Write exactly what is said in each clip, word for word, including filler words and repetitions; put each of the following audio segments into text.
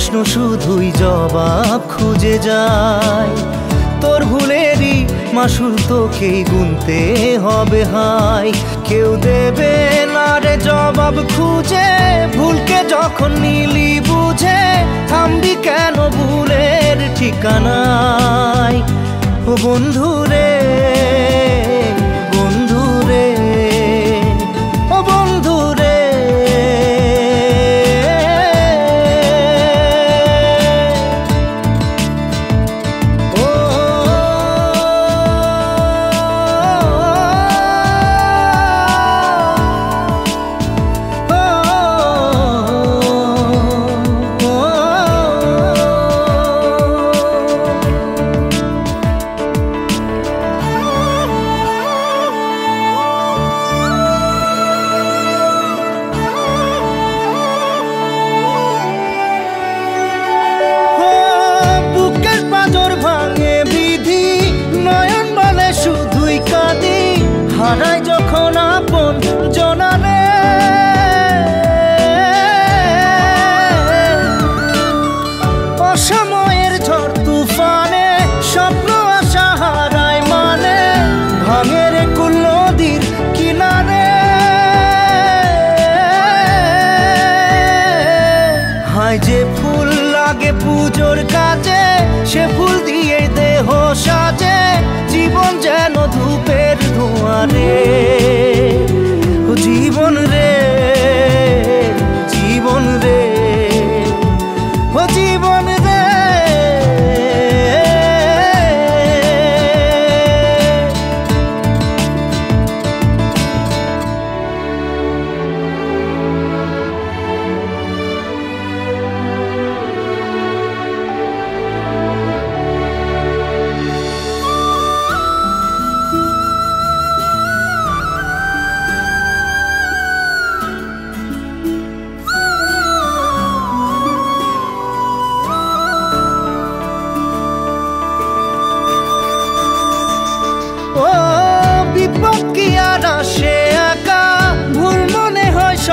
প্রশ্ন শুধুই জবাব খুঁজে যায়। তোর ভুলেরই মাসুল তোকেই গুনতে হবে হায়। কেউ দেবে না রে জবাব খুঁজে, ভুলকে যখন নিলি বুঝে, থামবি কেন ভুলের ঠিকানায়? ও বন্ধু রে, বন্ধু রে, ও বন্ধু রে, ও হারাই যখন আপন জনারে, অসময়ের ঝড় তুফানে স্বপ্ন আশা হারায় মানে, ভাঙে রে কুল নদীর কিনারে। হায় যে ফুল লাগে পুজোর কাজে, সে ফুল দিয়ে দেহ সাজে, জীবন যেন ধূপের ধোঁয়া রে। ও জীবন রে, জীবন রে, ও জীবন রে,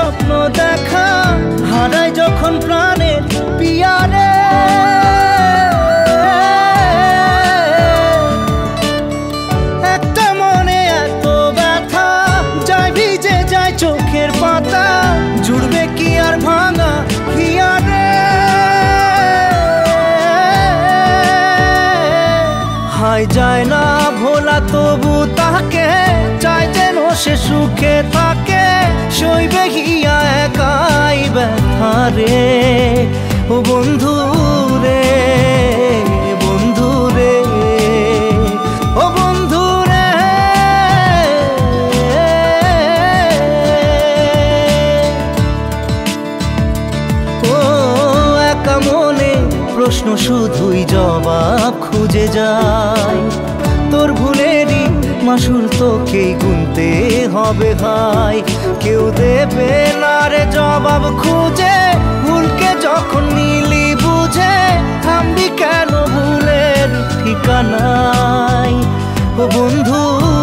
স্বপ্ন দেখা হারায় যখন প্রাণের পিয়ারে, একটা মনে এত ব্যথা, যায় ভিজে যায় চোখের পাতা, জুড়বে কি আর ভাঙা হিয়ারে। হায় যায় না ভোলা তবু তাকে, চায় যেন সে সুখে থাকে, সইবে হিয়া একাই ব্যথা রে। ও বন্ধু রে, বন্ধু রে, ও বন্ধু রে, ও একা মনে প্রশ্ন শুধুই জবাব খুঁজে যায়। তোর ভুলেরই মাসুল তোকেই গুনতে হবে হায়। কেউ দেবে না রে জবাব খুঁজে, ভুলকে যখন নিলি বুঝে, থামবি কেন ভুলের ঠিকানায়? ও বন্ধু।